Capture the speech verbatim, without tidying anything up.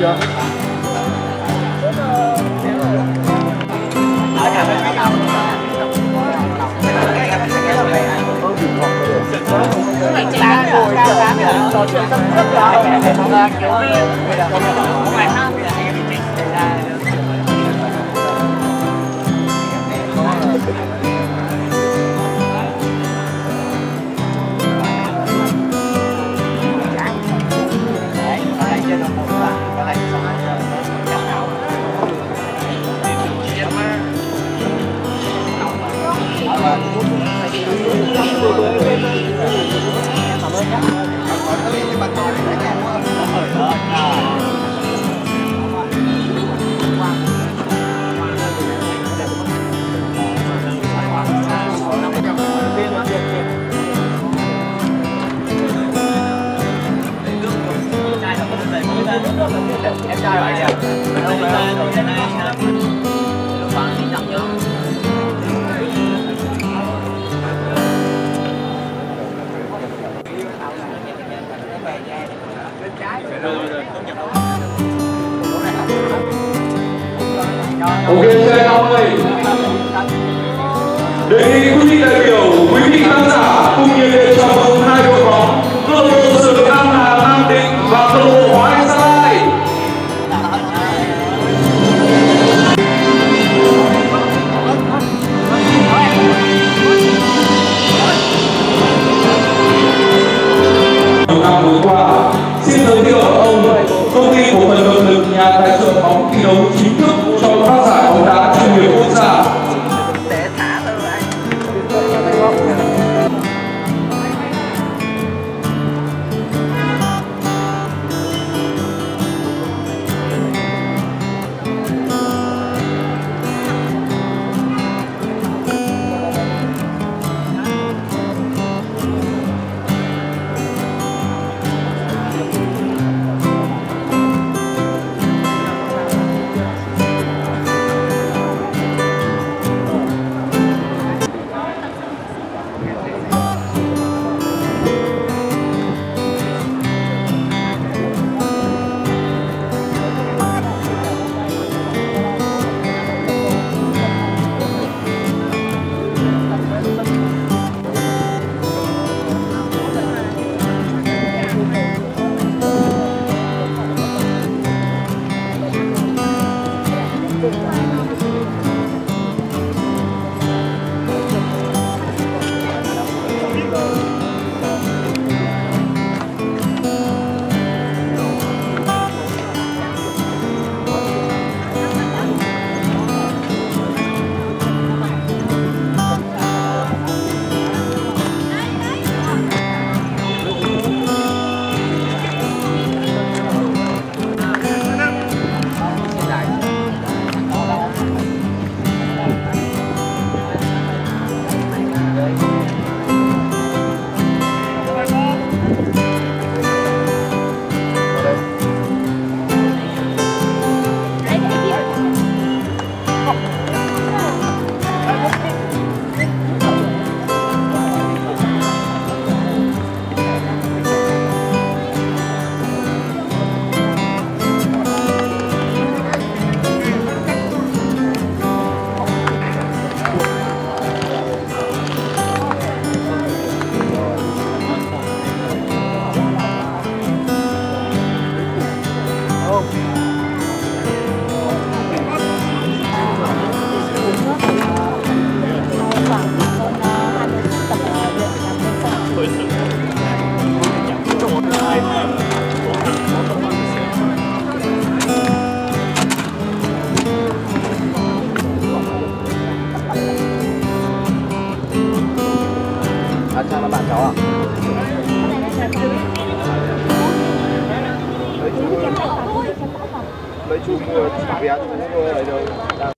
哥。嗯 Ok, xe năm mươi. Đề nghị quý vị đại biểu, quý vị khán giả cùng nhiệt liệt chào mừng hai đội bóng câu lạc bộ Sư Phạm Hà Nam Định và câu lạc bộ Hóa Anh Gia Lai. Đầu năm vừa qua, xin giới thiệu ông công ty cổ phần Động Lực nhà tài trợ bóng thi đấu chính thức trong các giải bóng đá chuyên nghiệp quốc gia. Mấy chú mua chả vé, chú mua ở đâu?